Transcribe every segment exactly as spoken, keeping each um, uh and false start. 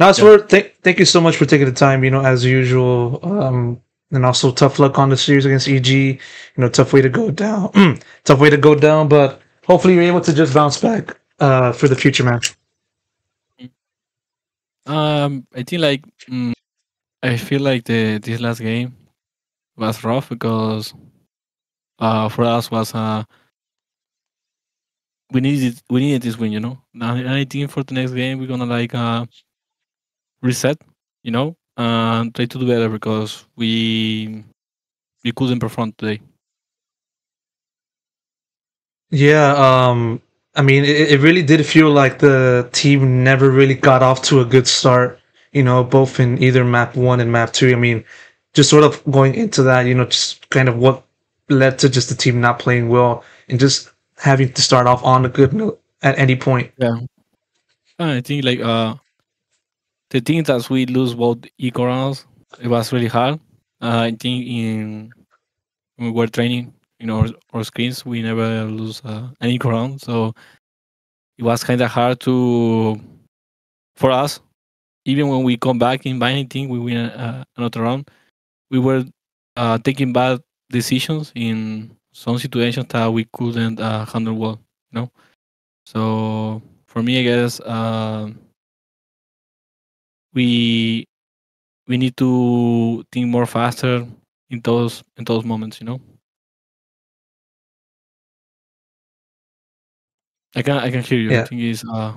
Nozwer, th thank you so much for taking the time, you know, as usual. Um, and also tough luck on the series against E G. You know, tough way to go down. tough way to go down, but hopefully you're able to just bounce back uh, for the future match. Um, I think, like, mm, I feel like the this last game was rough because uh, for us was... Uh, we needed we needed this win, you know. And I think for the next game we're gonna like uh, reset, you know, and try to do better because we we couldn't perform today. Yeah, um, I mean, it, it really did feel like the team never really got off to a good start, you know, both in either map one and map two. I mean, just sort of going into that, you know, just kind of what led to just the team not playing well and just having to start off on a good note at any point. Yeah, I think like uh, the thing that we lose both eco rounds, it was really hard. Uh, I think in when we were training, you know, our, our screens, we never lose uh, an eco round, so it was kind of hard to for us. Even when we come back in Bind, we win uh, another round. We were uh, taking bad decisions in some situations that we couldn't uh, handle well, you know? So for me, I guess uh, we we need to think more faster in those in those moments, you know? I can I can hear you. Yeah. I think it's, uh...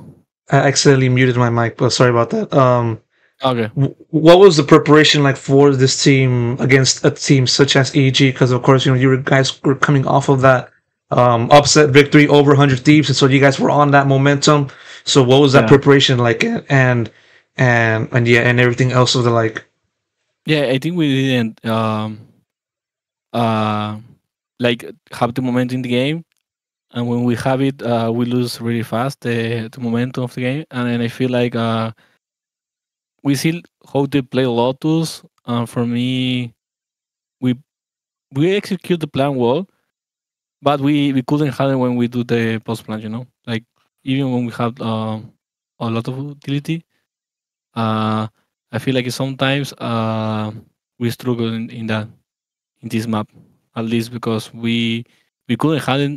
I accidentally muted my mic, but sorry about that. Um, okay. What was the preparation like for this team against a team such as E G? Because of course, you know, you guys were coming off of that um, upset victory over one hundred thieves, and so you guys were on that momentum. So what was that yeah. preparation like, and and and yeah, and everything else of the like? Yeah, I think we didn't um, uh, like have the momentum in the game, and when we have it, uh, we lose really fast the, the momentum of the game, and, and I feel like. Uh, We see how they play Lotus. Uh, for me, we we execute the plan well, but we, we couldn't handle when we do the post plan. You know, like even when we have uh, a lot of utility, uh, I feel like sometimes uh, we struggle in, in that in this map, at least because we we couldn't handle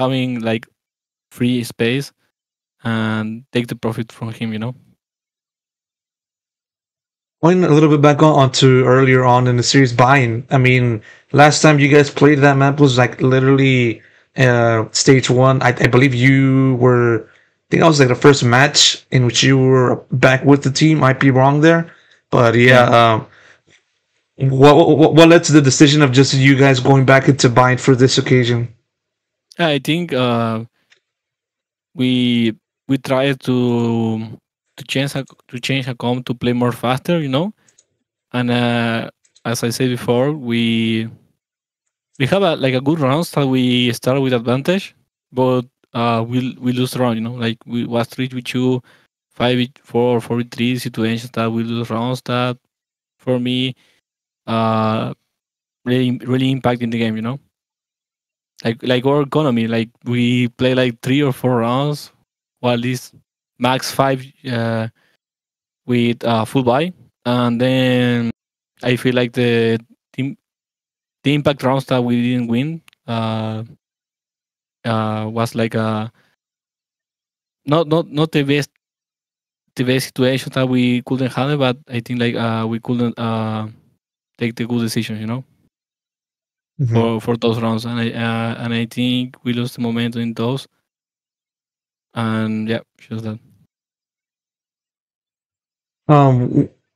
having like free space and take the profit from him. You know. Going a little bit back on, on to earlier on in the series, Bind. I mean, last time you guys played that map was like literally uh, stage one. I, I believe you were, I think that was like the first match in which you were back with the team. Might be wrong there, but yeah. Mm-hmm. um, what, what what led to the decision of just you guys going back into Bind for this occasion? I think uh, we we tried to. To change to change account to play more faster, you know, and uh, as I said before, we we have a, like a good round that we start with advantage, but uh, we we lose round, you know, like we was three with two, five with four, four with three situations that we lose rounds that for me uh, really really impacting the game, you know, like like our economy, like we play like three or four rounds, or at least max five uh, with uh, full buy, and then I feel like the team, the impact rounds that we didn't win uh, uh, was like a not not not the best the best situation that we couldn't handle, but I think like uh, we couldn't uh, take the good decisions, you know, mm-hmm. for for those rounds, and I uh, and I think we lost the momentum in those, and yeah, just that. Um,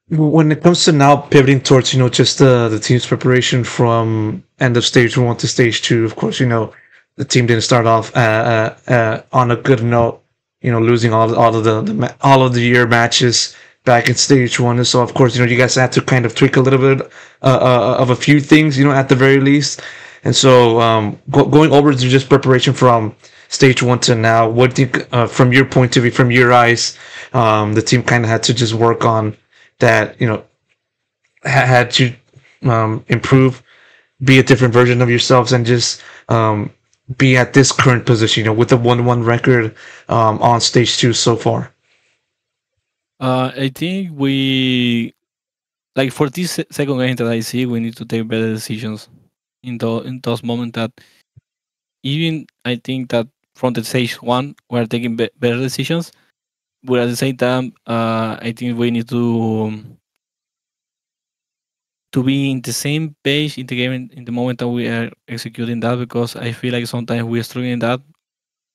when it comes to now pivoting towards, you know, just the, the team's preparation from end of stage one to stage two, of course, you know, the team didn't start off uh, uh, uh, on a good note, you know, losing all, all of the, the all of the year matches back in stage one. And so, of course, you know, you guys had to kind of tweak a little bit uh, uh, of a few things, you know, at the very least. And so um, go going over to just preparation from stage one to now, what do you, uh, from your point of view, from your eyes, um, the team kind of had to just work on that, you know, ha had to um, improve, be a different version of yourselves, and just um, be at this current position, you know, with a one one record um, on stage two so far? Uh, I think we, like for this second game that I see, we need to take better decisions in, the, in those moments that even I think that from the stage one, we are taking be better decisions, but at the same time, uh, I think we need to um, to be in the same page in the game in, in the moment that we are executing that, because I feel like sometimes we are struggling that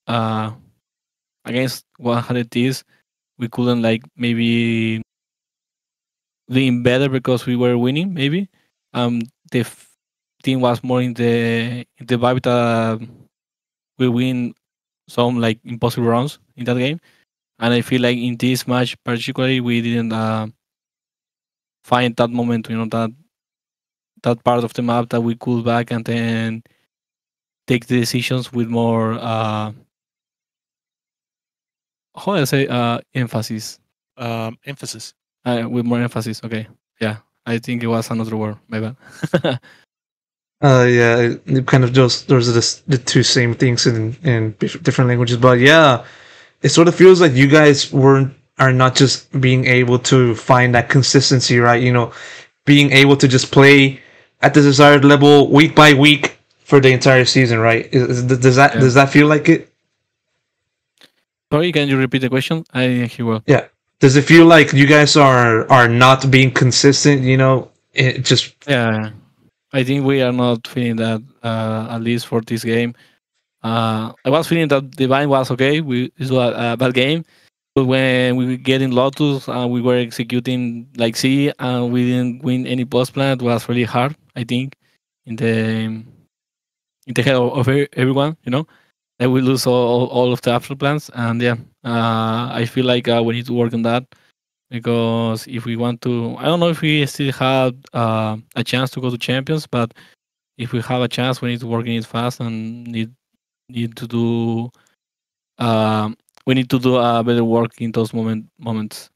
uh, against one hundred thieves. We couldn't like maybe doing better because we were winning maybe. Um, the f team was more in the in the vibe that we win some like impossible rounds in that game, and I feel like in this match particularly we didn't uh, find that moment, you know, that that part of the map that we could back and then take the decisions with more. Uh, How do I say uh, emphasis? Um, emphasis. Uh, with more emphasis. Okay. Yeah. I think it was another word. My bad. uh, yeah. It kind of just there's this, the two same things in in different languages, but yeah, it sort of feels like you guys weren't are not just being able to find that consistency, right? You know, being able to just play at the desired level week by week for the entire season, right? Is, is, does that yeah. does that feel like it? Sorry, can you repeat the question? I didn't hear well. Yeah. Does it feel like you guys are are not being consistent, you know? It just yeah. I think we are not feeling that, uh, at least for this game. Uh, I was feeling that the Bind was okay. We It was a bad game. But when we were getting Lotus and we were executing like C and we didn't win any post plan, it was really hard, I think, in the, in the head of, of everyone, you know? I will lose all, all of the after plans, and yeah, uh, I feel like uh, we need to work on that, because if we want to, I don't know if we still have uh, a chance to go to Champions, but if we have a chance, we need to work in it fast and need need to do uh, we need to do a better work in those moment moments.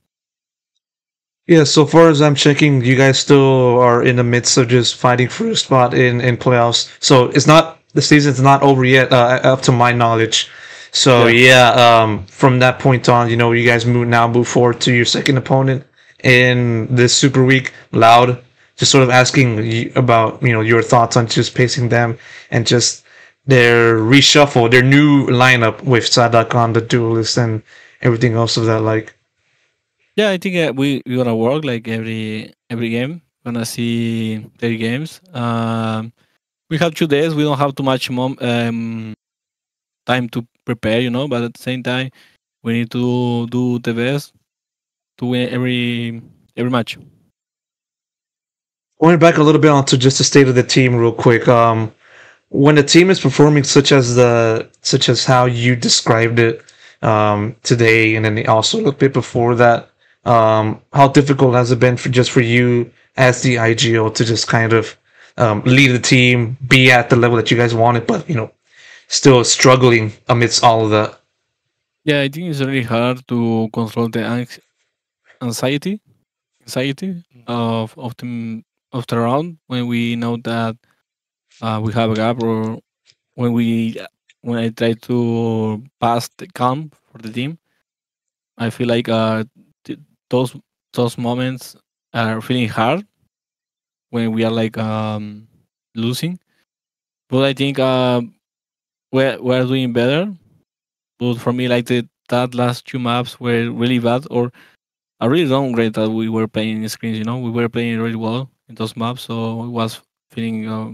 Yeah, so far as I'm checking, you guys still are in the midst of just fighting for a spot in in playoffs, so it's not. The season's not over yet, uh, up to my knowledge. So yeah, yeah um, from that point on, you know, you guys move now move forward to your second opponent in this Super Week. Loud, just sort of asking you about, you know, your thoughts on just pacing them and just their reshuffle, their new lineup with Sadak on the duelist and everything else of that. Like, yeah, I think uh, we we're gonna work like every every game. We're gonna see their games. Um, We have two days. We don't have too much mom, um, time to prepare, you know. But at the same time, we need to do the best to win every every match. Going back a little bit onto just the state of the team, real quick. Um, when the team is performing such as the such as how you described it um, today, and then also a little bit before that, um, how difficult has it been for just for you as the I G O to just kind of Um, lead the team, be at the level that you guys wanted, but you know, still struggling amidst all of that? Yeah, I think it's really hard to control the anxiety, anxiety of of the of the round when we know that uh, we have a gap, or when we when I try to pass the calm for the team. I feel like uh, th those those moments are feeling hard when we are like um, losing, but I think uh, we're we're doing better. But for me, like the that last two maps were really bad, or I really don't rate that we were playing in the screens. You know, we were playing really well in those maps, so it was feeling uh,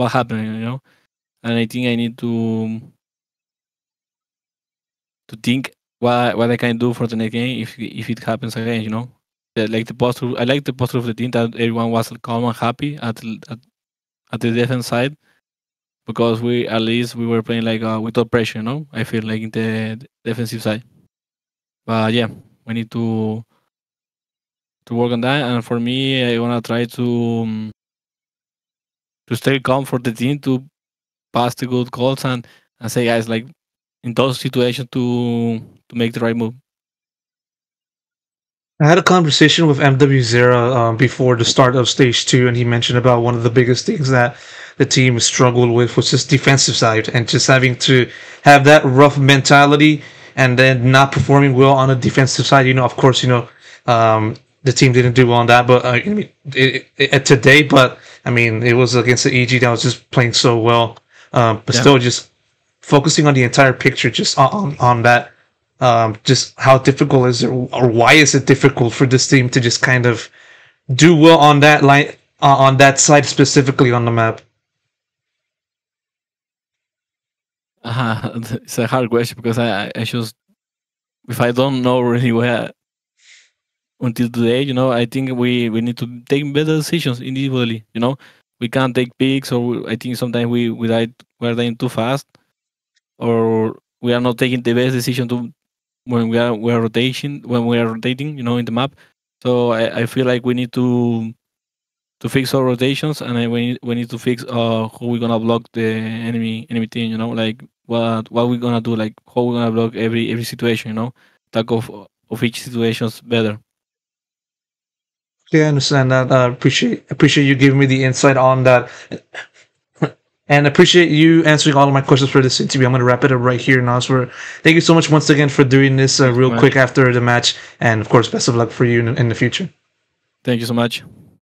what happened. You know, and I think I need to to think what what I can do for the next game if if it happens again. You know. Like the posture, I like the posture of the team, that everyone was calm and happy at at, at the defense side, because we at least we were playing like uh, without pressure. You know, I feel like in the defensive side, but yeah, we need to to work on that. And for me, I wanna try to um, to stay calm for the team, to pass the good calls and and say, guys, like in those situations, to to make the right move. I had a conversation with M W Zera um, before the start of stage two, and he mentioned about one of the biggest things that the team struggled with was just defensive side, and just having to have that rough mentality and then not performing well on the defensive side. You know, of course, you know, um, the team didn't do well on that, but uh, I mean, it, it, it, today, but I mean, it was against the E G that was just playing so well, um, but yeah. still just focusing on the entire picture, just on, on that, um, just how difficult is it, or why is it difficult for this team to just kind of do well on that line, uh, on that side specifically on the map. Uh, it's a hard question because I, I just, if I don't know really where until today, you know, I think we, we need to take better decisions individually, you know, we can't take picks, or we, I think sometimes we, we die, we're dying too fast, or we are not taking the best decision to when we are, we are rotation, when we are rotating, you know, in the map. So I, I feel like we need to, to fix our rotations, and I, we, we need to fix uh, how we're going to block the enemy, enemy team, you know, like, What what we're gonna do, like how we're gonna block every every situation, you know, talk of of each situation's better. Yeah, I understand that. I uh, appreciate appreciate you giving me the insight on that, and appreciate you answering all of my questions for this interview. I'm gonna wrap it up right here, Nozwer. Thank you so much once again for doing this uh, real quick after the match, and of course, best of luck for you in, in the future. Thank you so much.